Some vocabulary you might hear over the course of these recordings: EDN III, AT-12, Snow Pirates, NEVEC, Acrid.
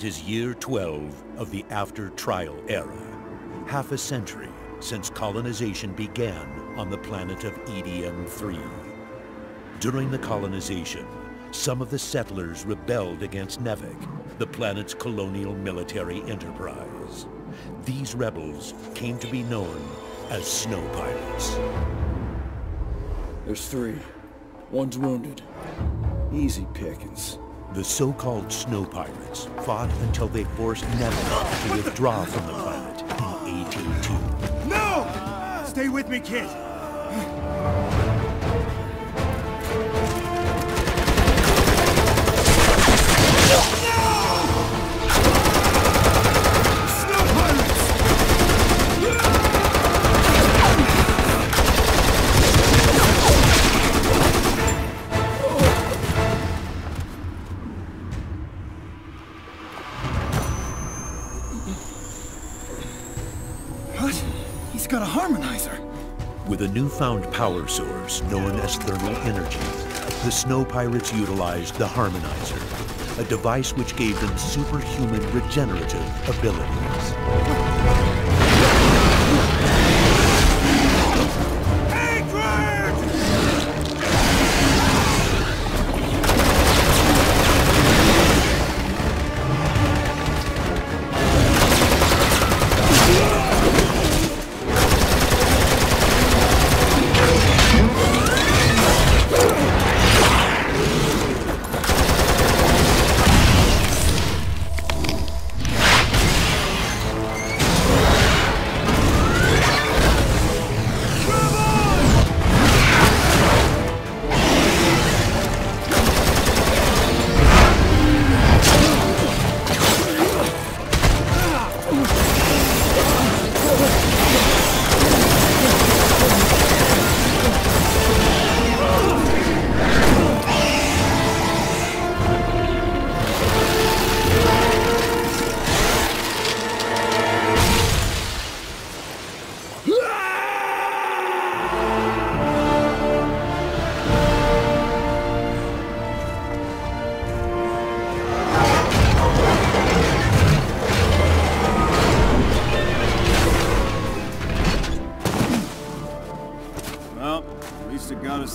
It is year 12 of the after-trial era, half a century since colonization began on the planet of EDN III. During the colonization, some of the settlers rebelled against NEVEC, the planet's colonial military enterprise. These rebels came to be known as Snow Pirates. There's three. One's wounded. Easy pickings. The so-called Snow Pirates fought until they forced NEVEC to withdraw from the planet in AT-12. No! Stay with me, kid! He's got a harmonizer. With a newfound power source known as thermal energy, the Snow Pirates utilized the harmonizer, a device which gave them superhuman regenerative abilities.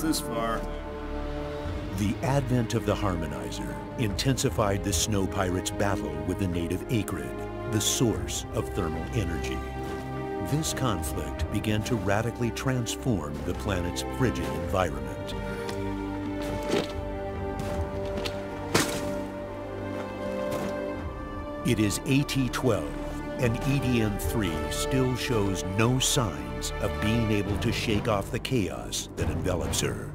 This far. The advent of the harmonizer intensified the Snow Pirates' battle with the native Acrid, the source of thermal energy. This conflict began to radically transform the planet's frigid environment. It is AT-12, and EDN III still shows no signs of being able to shake off the chaos that envelops her.